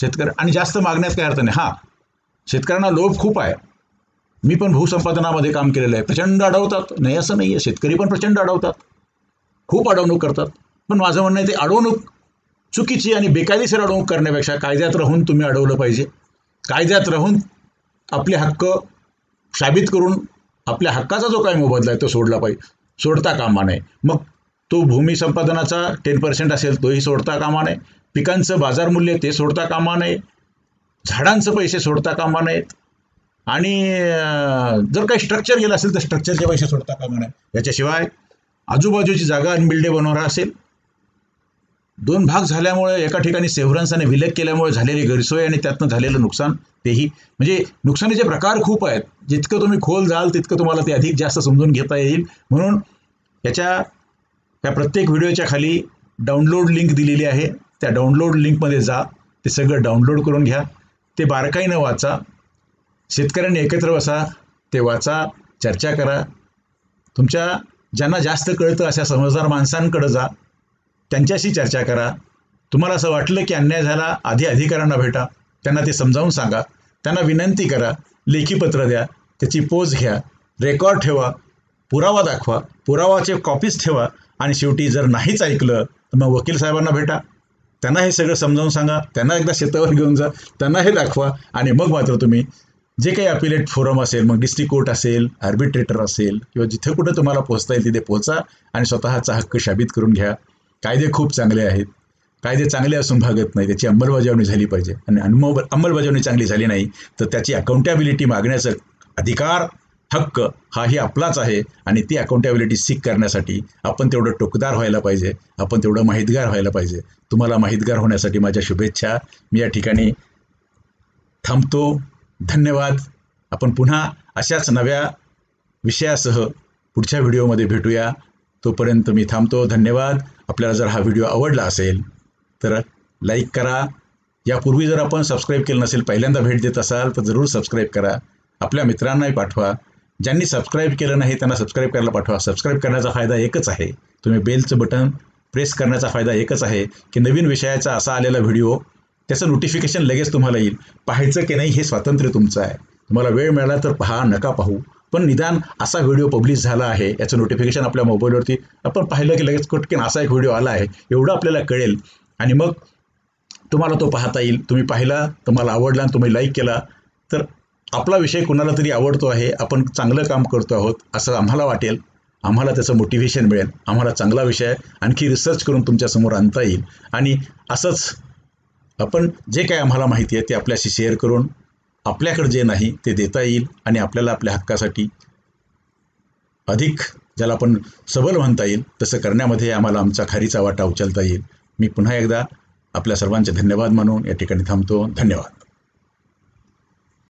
शेतकरी आणि जास्त मागण्यात काय अर्थ नाही, हां शेतकऱ्यांना लोभ खूप आहे। मी पण भूसंपादनामध्ये काम केलेलं आहे, प्रचंड अडवतात नाही असं नाही आहे, शेतकरी पण प्रचंड अडवतात, खूप अडवणूक करतात। पण माझं म्हणणं आहे ते अडवणूक चुकीची आणि बेकायदेशीर अडवणूक करण्यापेक्षा कायद्यात राहून तुम्ही अडवलं पाहिजे। कायद्यात राहून आपले हक्क साबित करून आपल्या हक्काचा जो काही मोबदला आहे तो सोडला पाहिजे, सोडता कामा नये। मग तो भूमी संपादनाचा 10% असेल तोही सोडता कामा नये, पिकांचं बाजारमूल्य ते सोडता कामा नये, झाडांचं पैसे सोडता कामा नयेत आणि जर काही स्ट्रक्चर गेलं असेल तर स्ट्रक्चरचे पैसे सोडता कामा नये। याच्याशिवाय आजूबाजूची जागा अनबिल्डे बनवणार असेल, 2 भाग झाल्यामुळे एका ठिकाणी सेव्हरन्स आणि विलग केल्यामुळे झालेली गैरसोय आणि त्यातनं झालेलं नुकसान, तेही म्हणजे नुकसानीचे प्रकार खूप आहेत। जितकं तुम्ही खोल जाल तितकं तुम्हाला ते अधिक जास्त समजून घेता येईल। म्हणून त्या प्रत्येक व्हिडिओच्या खाली डाउनलोड लिंक दिलेली आहे, त्या डाउनलोड लिंकमध्ये जा, ते सगळं डाउनलोड करून घ्या, ते बारकाईनं वाचा। शेतकऱ्यांनी एकत्र बसा, ते वाचा, चर्चा करा, तुमच्या ज्यांना जास्त कळतं अशा समजदार माणसांकडे जा, त्यांच्याशी चर्चा करा। तुम्हाला असं वाटलं की अन्याय झाला, आधी अधिकाऱ्यांना भेटा, त्यांना ते समजावून सांगा, त्यांना विनंती करा, लेखीपत्र द्या, त्याची पोज घ्या, रेकॉर्ड ठेवा, पुरावा दाखवा, पुरावाचे कॉपीज ठेवा आणि शेवटी जर नाहीच ऐकलं तर मग वकील साहेबांना भेटा, त्यांना हे सगळं समजावून सांगा, त्यांना एकदा शेतावर घेऊन जा, त्यांना हे दाखवा आणि मग मात्र तुम्ही जे काही अपिलेट फोरम असेल, मग डिस्ट्रिक्ट कोर्ट असेल, आर्बिट्रेटर असेल किंवा जिथे कुठं तुम्हाला पोहोचता येईल तिथे पोहोचा आणि स्वतःचा हक्क साबित करून घ्या। कायदे खूप चांगले आहेत, कायदे चांगले असून भागत नाही, त्याची अंमलबजावणी झाली पाहिजे आणि अंमलबजावणी चांगली झाली नाही तर त्याची अकाउंटेबिलिटी मागण्याचा अधिकार हक्क हाही आपलाच आहे आणि ती अकाउंटेबिलिटी सीक करण्यासाठी आपण तेवढं टोकदार व्हायला पाहिजे, आपण तेवढं माहितगार व्हायला पाहिजे। तुम्हाला माहितगार होण्यासाठी माझ्या शुभेच्छा, मी या ठिकाणी थांबतो, धन्यवाद। आपण पुन्हा अशाच नव्या विषयासह पुढच्या व्हिडिओमध्ये भेटूया, तोपर्यंत मी थांबतो, धन्यवाद। आपल्याला जर हा व्हिडिओ आवडला असेल तर लाईक करा, यापूर्वी जर आपण सबस्क्राईब केलं नसेल, पहिल्यांदा भेट देत असाल तर जरूर सबस्क्राईब करा, आपल्या मित्रांनाही पाठवा, ज्यांनी सबस्क्राईब केलं नाही त्यांना सबस्क्राईब करायला पाठवा। सबस्क्राईब करण्याचा फायदा एकच आहे, तुम्ही बेलचं बटन प्रेस करण्याचा फायदा एकच आहे की नवीन विषयाचा असा आलेला व्हिडिओ त्याचं नोटिफिकेशन लगेच तुम्हाला येईल। पाहायचं की नाही हे स्वातंत्र्य तुमचं आहे, तुम्हाला वेळ मिळाला तर पहा, नका पाहू, पण निदान असा व्हिडिओ पब्लिश झाला आहे याचं नोटिफिकेशन आपल्या मोबाईलवरती आपण पाहिलं की लगेच कुठकेन असा एक व्हिडिओ आला आहे एवढं आपल्याला कळेल आणि मग तुम्हाला तो पाहता येईल। तुम्ही पाहिला, तुम्हाला आवडला आणि तुम्ही लाईक केला तर आपला विषय कोणाला तरी आवडतो आहे, आपण चांगलं काम करतो आहोत असं आम्हाला वाटेल आम्हाला त्याचं मोटिवेशन मिळेल, आम्हाला चांगला विषय आणखी रिसर्च करून तुमच्यासमोर आणता येईल आणि असंच आपण जे काय आम्हाला माहिती आहे ते आपल्याशी शेअर करून आपल्याकडे जे नाही ते देता येईल आणि आपल्याला आपल्या हक्कासाठी अधिक ज्याला आपण सबल म्हणता येईल तसं करण्यामध्ये आम्हाला आमचा खारीचा वाटा उचलता येईल। मी पुन्हा एकदा आपल्या सर्वांचे धन्यवाद मानून या ठिकाणी थांबतो। धन्यवाद।